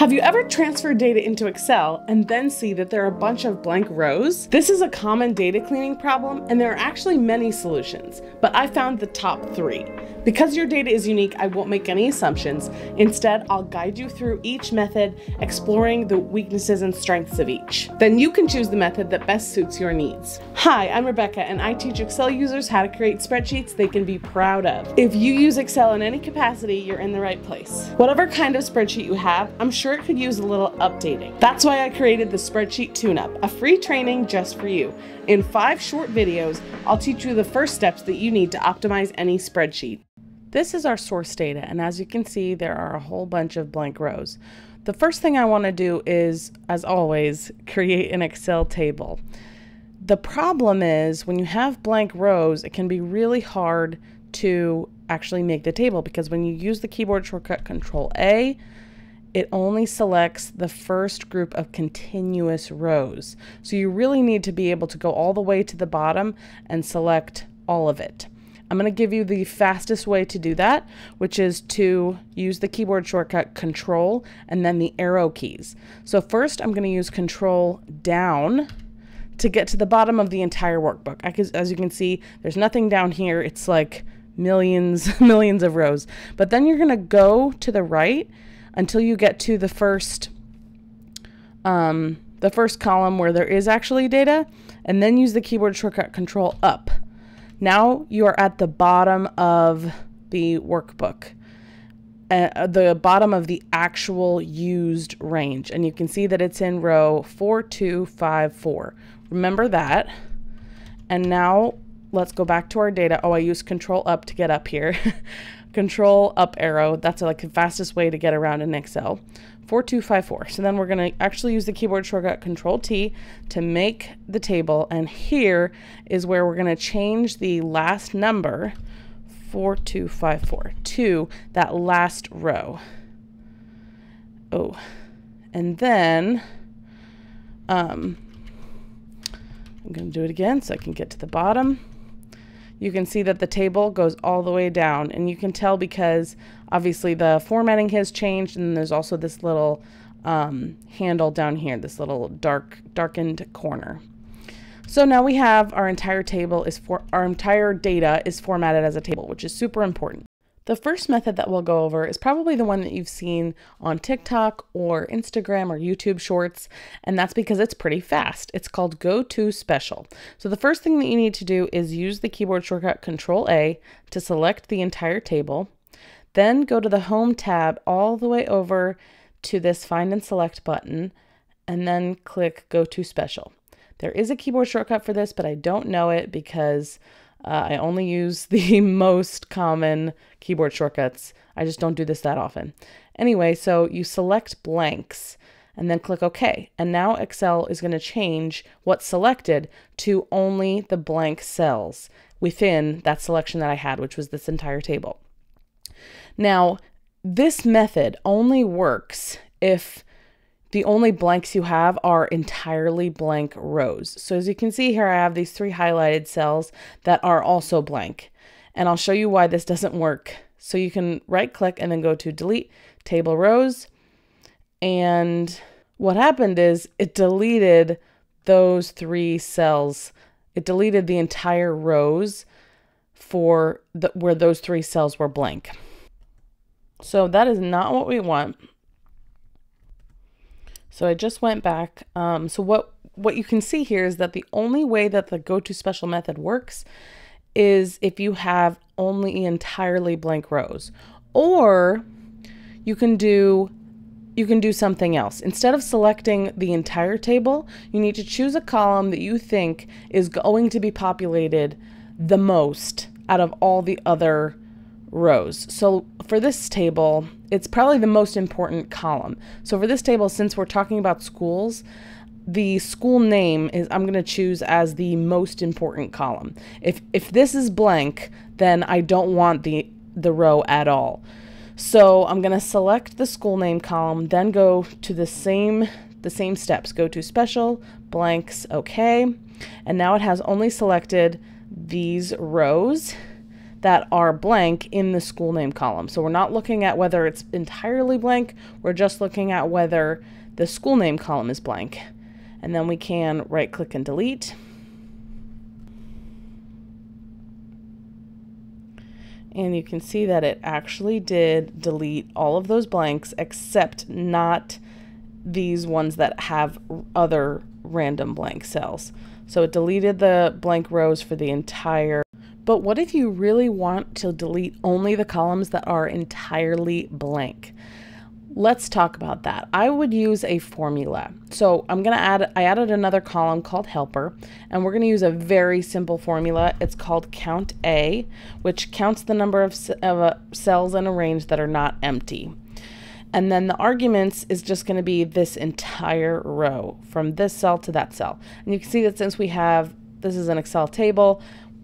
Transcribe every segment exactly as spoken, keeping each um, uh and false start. Have you ever transferred data into Excel and then see that there are a bunch of blank rows? This is a common data cleaning problem, and there are actually many solutions, but I found the top three. Because your data is unique, I won't make any assumptions. Instead, I'll guide you through each method, exploring the weaknesses and strengths of each. Then you can choose the method that best suits your needs. Hi, I'm Rebekah, and I teach Excel users how to create spreadsheets they can be proud of. If you use Excel in any capacity, you're in the right place. Whatever kind of spreadsheet you have, I'm sure it could use a little updating. That's why I created the Spreadsheet Tune-Up, a free training just for you. In five short videos, I'll teach you the first steps that you need to optimize any spreadsheet. This is our source data, and as you can see, there are a whole bunch of blank rows. The first thing I want to do is, as always, create an Excel table. The problem is when you have blank rows, it can be really hard to actually make the table, because when you use the keyboard shortcut Control A, it only selects the first group of continuous rows. So you really need to be able to go all the way to the bottom and select all of it. I'm going to give you the fastest way to do that, which is to use the keyboard shortcut Control and then the arrow keys. So first I'm going to use Control Down to get to the bottom of the entire workbook. I can, as you can see, there's nothing down here. It's like millions, millions of rows. But then you're going to go to the right until you get to the first, um, the first column where there is actually data, and then use the keyboard shortcut Control Up. Now you are at the bottom of the workbook, uh, the bottom of the actual used range. And you can see that it's in row four two five four. Remember that. And now let's go back to our data. Oh, I used Control Up to get up here. Control Up arrow. That's like the fastest way to get around in Excel. four two five four. So then we're going to actually use the keyboard shortcut Control T to make the table, and here is where we're going to change the last number, four two five four, to that last row. Oh, and then um, I'm going to do it again so I can get to the bottom. You can see that the table goes all the way down, and you can tell because obviously the formatting has changed, and there's also this little um, handle down here, this little dark, darkened corner. So now we have our entire table is for our entire data is formatted as a table, which is super important. The first method that we'll go over is probably the one that you've seen on TikTok or Instagram or YouTube Shorts, and that's because it's pretty fast. It's called Go To Special. So the first thing that you need to do is use the keyboard shortcut Control A to select the entire table, then go to the Home tab all the way over to this Find and Select button, and then click Go To Special. There is a keyboard shortcut for this, but I don't know it because Uh, I only use the most common keyboard shortcuts. I just don't do this that often. Anyway, so you select blanks and then click OK. And now Excel is going to change what's selected to only the blank cells within that selection that I had, which was this entire table. Now, this method only works if the only blanks you have are entirely blank rows. So as you can see here, I have these three highlighted cells that are also blank. And I'll show you why this doesn't work. So you can right click and then go to delete table rows. And what happened is it deleted those three cells. It deleted the entire rows for the, where those three cells were blank. So that is not what we want. So I just went back. Um, so what, what you can see here is that the only way that the Go To Special method works is if you have only entirely blank rows, or you can do, you can do something else. Instead of selecting the entire table, you need to choose a column that you think is going to be populated the most out of all the other rows. So for this table, it's probably the most important column. So for this table, since we're talking about schools, the school name is I'm going to choose as the most important column. If if this is blank, then I don't want the the row at all. So I'm going to select the school name column, then go to the same the same steps. Go to Special, blanks, OK. And now it has only selected these rows. that are blank in the school name column. So we're not looking at whether it's entirely blank. We're just looking at whether the school name column is blank. And then we can right click and delete. And you can see that it actually did delete all of those blanks, except not these ones that have other random blank cells. So it deleted the blank rows for the entire. But what if you really want to delete only the columns that are entirely blank? Let's talk about that. I would use a formula. So I'm going to add, I added another column called helper, and we're going to use a very simple formula. It's called count A, which counts the number of, of uh, cells in a range that are not empty. And then the arguments is just going to be this entire row from this cell to that cell. And you can see that since we have, this is an Excel table,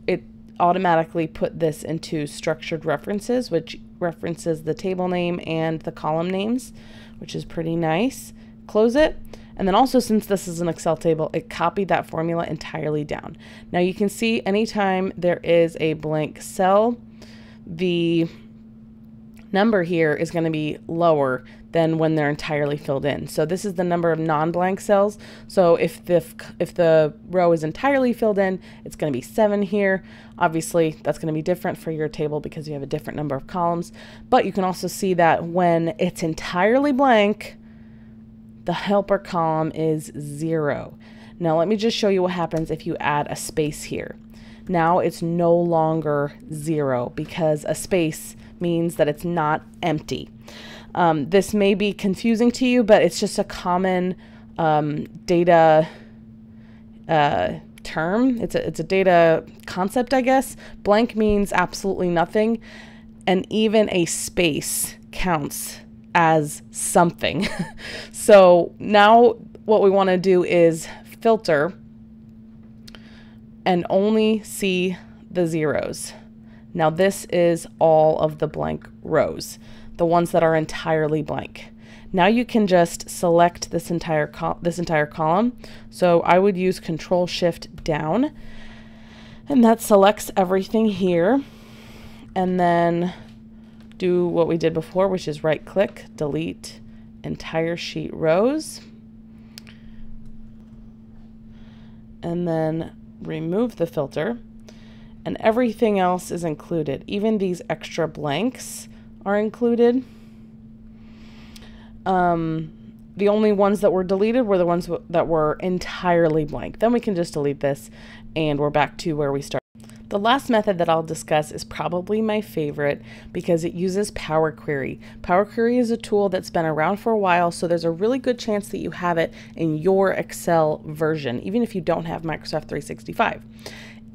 it automatically put this into structured references, which references the table name and the column names, which is pretty nice. Close it. And then also, since this is an Excel table, it copied that formula entirely down. Now you can see anytime there is a blank cell, the number here is going to be lower than when they're entirely filled in. So this is the number of non-blank cells. So if the, if the row is entirely filled in, it's going to be seven here. Obviously, that's going to be different for your table because you have a different number of columns. But you can also see that when it's entirely blank, the helper column is zero. Now let me just show you what happens if you add a space here. Now it's no longer zero because a space means that it's not empty. Um, this may be confusing to you, but it's just a common um, data uh, term. It's a, it's a data concept, I guess. Blank means absolutely nothing, and even a space counts as something. So now what we want to do is filter and only see the zeros. Now this is all of the blank rows, the ones that are entirely blank. Now you can just select this entire col this entire column. So I would use Control-Shift-Down, and that selects everything here. And then do what we did before, which is right-click, delete entire sheet rows, and then remove the filter. And everything else is included. Even these extra blanks are included. Um, the only ones that were deleted were the ones that were entirely blank. Then we can just delete this, and we're back to where we started. The last method that I'll discuss is probably my favorite because it uses Power Query. Power Query is a tool that's been around for a while, so there's a really good chance that you have it in your Excel version, even if you don't have Microsoft three sixty-five.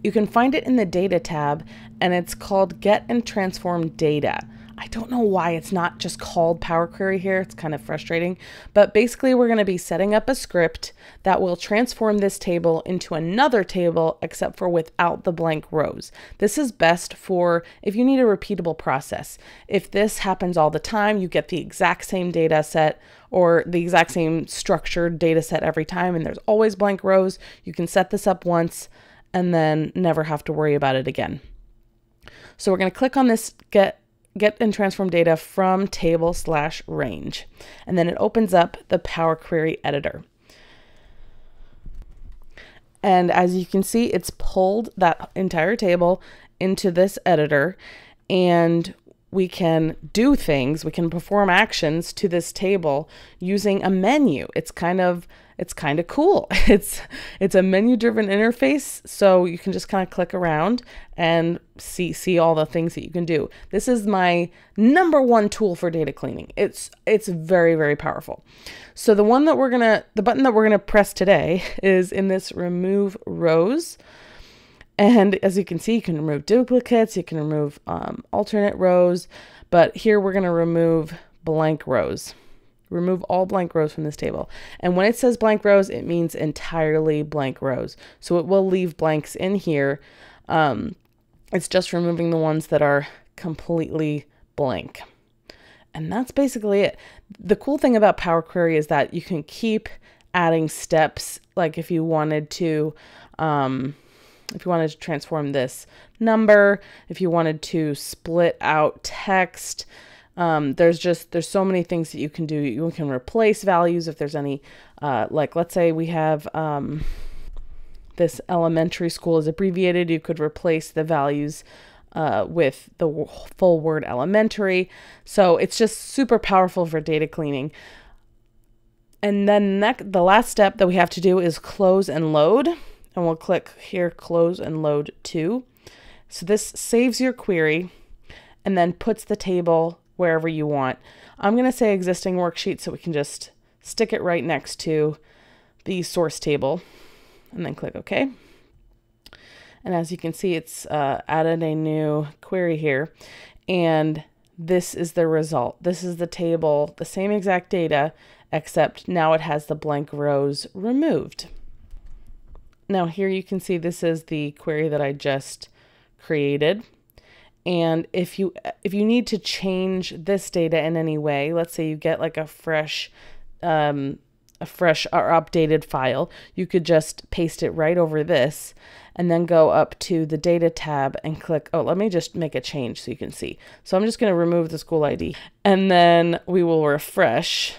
You can find it in the data tab, and it's called Get and Transform Data. I don't know why it's not just called Power Query here. It's kind of frustrating, but basically we're going to be setting up a script that will transform this table into another table, except for without the blank rows. This is best for if you need a repeatable process. If this happens all the time, you get the exact same data set or the exact same structured data set every time, and there's always blank rows. You can set this up once and then never have to worry about it again. So we're going to click on this get get and transform data from table slash range, and then it opens up the Power Query editor. And as you can see, it's pulled that entire table into this editor, and we can do things, we can perform actions to this table using a menu. It's kind of, it's kind of cool. It's, it's a menu driven interface. So you can just kind of click around and see, see all the things that you can do. This is my number one tool for data cleaning. It's, it's very, very powerful. So the one that we're going to, the button that we're going to press today is in this remove rows. And as you can see, you can remove duplicates, you can remove um, alternate rows, but here we're going to remove blank rows. Remove all blank rows from this table. And when it says blank rows, it means entirely blank rows. So it will leave blanks in here. Um, it's just removing the ones that are completely blank. And that's basically it. The cool thing about Power Query is that you can keep adding steps, like if you wanted to... Um, if you wanted to transform this number, if you wanted to split out text, um, there's just, there's so many things that you can do. You can replace values if there's any, uh, like, let's say we have, um, this elementary school is abbreviated. You could replace the values uh, with the w full word elementary. So it's just super powerful for data cleaning. And then next, the last step that we have to do is close and load. And we'll click here, close and load to. So this saves your query and then puts the table wherever you want. I'm going to say existing worksheet so we can just stick it right next to the source table and then click OK. And as you can see, it's uh, added a new query here. And this is the result. This is the table, the same exact data, except now it has the blank rows removed. Now here you can see this is the query that I just created. And if you if you need to change this data in any way, let's say you get like a fresh um, a fresh or updated file, you could just paste it right over this and then go up to the data tab and click, oh, let me just make a change so you can see. So I'm just going to remove the school I D and then we will refresh.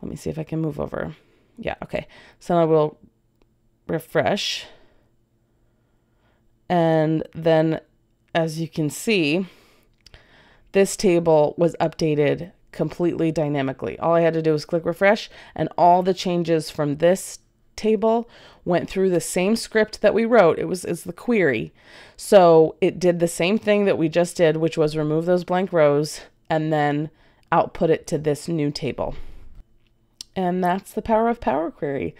Let me see if I can move over. Yeah, okay. So I will refresh, and then as you can see, this table was updated completely dynamically. All I had to do was click refresh, and all the changes from this table went through the same script that we wrote. It was it's the query, so it did the same thing that we just did, which was remove those blank rows and then output it to this new table. And that's the power of Power Query.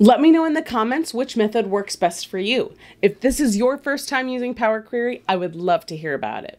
Let me know in the comments which method works best for you. If this is your first time using Power Query, I would love to hear about it.